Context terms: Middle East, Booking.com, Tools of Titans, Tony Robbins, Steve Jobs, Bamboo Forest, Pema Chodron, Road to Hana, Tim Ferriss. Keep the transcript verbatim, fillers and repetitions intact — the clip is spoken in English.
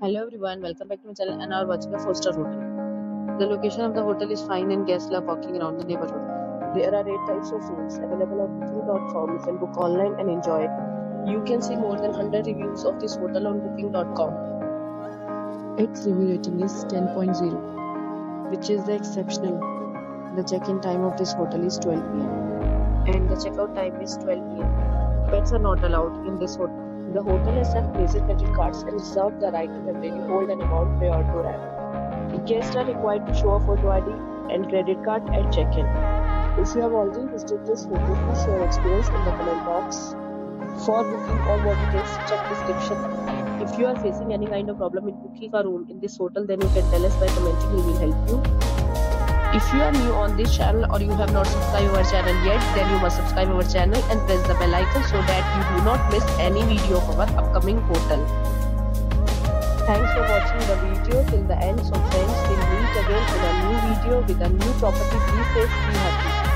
Hello everyone, welcome back to my channel and are watching a four star hotel. The location of the hotel is fine and guests love walking around the neighborhood. There are eight types of rooms available on Booking dot com. You can book online and enjoy it. You can see more than one hundred reviews of this hotel on Booking dot com. Its review rating is ten point zero, which is the exceptional. The check-in time of this hotel is twelve p m and the checkout time is twelve p m Pets are not allowed in this hotel. The hotel accepts basic credit cards and reserves the right to temporarily hold an amount prior to arrival. Guests are required to show a photo I D and credit card at check-in. If you have already visited this hotel, please share your experience in the comment box. For booking or more details, check description. If you are facing any kind of problem in booking a room in this hotel, then you can tell us by commenting. We will help you. If you are new on this channel or you have not subscribed our channel yet, then you must subscribe our channel and press the bell icon so that you do not miss any video of our upcoming hotel. Thanks for watching the video till the end. So friends, we'll meet again in a new video with a new property. Be safe, be happy.